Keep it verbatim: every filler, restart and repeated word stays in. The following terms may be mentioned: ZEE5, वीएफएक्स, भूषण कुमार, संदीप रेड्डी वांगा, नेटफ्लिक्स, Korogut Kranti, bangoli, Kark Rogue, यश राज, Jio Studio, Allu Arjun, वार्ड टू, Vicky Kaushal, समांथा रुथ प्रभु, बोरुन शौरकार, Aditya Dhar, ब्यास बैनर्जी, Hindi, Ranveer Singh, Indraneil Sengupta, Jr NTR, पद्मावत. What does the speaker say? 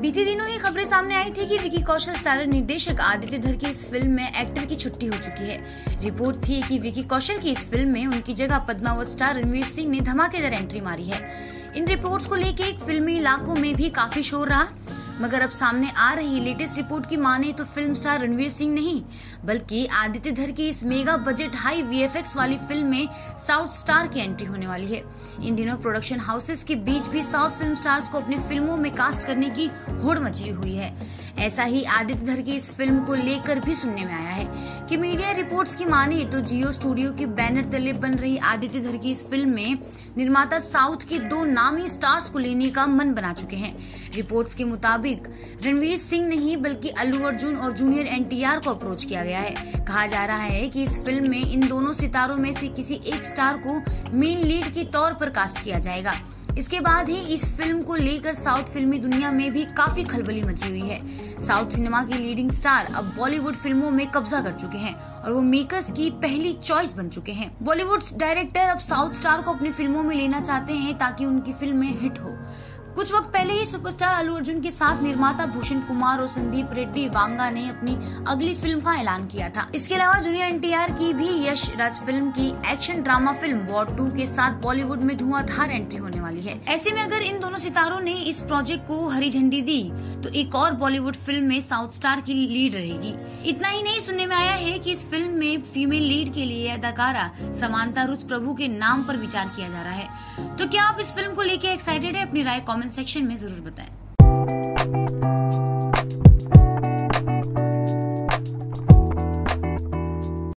बीते दिनों ही खबरें सामने आई थी कि विकी कौशल स्टारर निर्देशक आदित्य धर की इस फिल्म में एक्टर की छुट्टी हो चुकी है। रिपोर्ट थी कि विकी कौशल की इस फिल्म में उनकी जगह पद्मावत स्टार रणवीर सिंह ने धमाकेदार एंट्री मारी है। इन रिपोर्ट्स को लेकर एक फिल्मी इलाकों में भी काफी शोर रहा, मगर अब सामने आ रही लेटेस्ट रिपोर्ट की माने तो फिल्म स्टार रणवीर सिंह नहीं बल्कि आदित्य धर की इस मेगा बजट हाई वीएफएक्स वाली फिल्म में साउथ स्टार की एंट्री होने वाली है। इन दिनों प्रोडक्शन हाउसेस के बीच भी साउथ फिल्म स्टार्स को अपने फिल्मों में कास्ट करने की होड़ मची हुई है। ऐसा ही आदित्य धर की इस फिल्म को लेकर भी सुनने में आया है कि मीडिया रिपोर्ट्स की माने तो जियो स्टूडियो के बैनर तले बन रही आदित्य धर की इस फिल्म में निर्माता साउथ के दो नामी स्टार्स को लेने का मन बना चुके हैं। रिपोर्ट्स के मुताबिक रणवीर सिंह नहीं बल्कि अल्लू अर्जुन और जूनियर एनटीआर को अप्रोच किया गया है। कहा जा रहा है कि इस फिल्म में इन दोनों सितारों में से किसी एक स्टार को मेन लीड के तौर पर कास्ट किया जाएगा। इसके बाद ही इस फिल्म को लेकर साउथ फिल्मी दुनिया में भी काफी खलबली मची हुई है। साउथ सिनेमा के लीडिंग स्टार अब बॉलीवुड फिल्मों में कब्जा कर चुके हैं और वो मेकर्स की पहली चॉइस बन चुके हैं। बॉलीवुड डायरेक्टर अब साउथ स्टार को अपनी फिल्मों में लेना चाहते हैं ताकि उनकी फिल्में हिट हो। कुछ वक्त पहले ही सुपरस्टार अल्लू अर्जुन के साथ निर्माता भूषण कुमार और संदीप रेड्डी वांगा ने अपनी अगली फिल्म का ऐलान किया था। इसके अलावा जूनियर एनटीआर की भी यश राज फिल्म की action drama film वार्ड टू के साथ बॉलीवुड में धुआंधार एंट्री होने वाली है। ऐसे में अगर इन दोनों सितारों ने इस प्रोजेक्ट को हरी झंडी दी तो एक और बॉलीवुड फिल्म में साउथ स्टार की लीड रहेगी। इतना ही नहीं सुनने में आया है कि इस फिल्म में फीमेल लीड के लिए अदाकारा समांथा रुथ प्रभु के नाम पर विचार किया जा रहा है। तो क्या आप इस फिल्म को लेकर एक्साइटेड है? अपनी राय कॉमेंट सेक्शन में जरूर बताएं।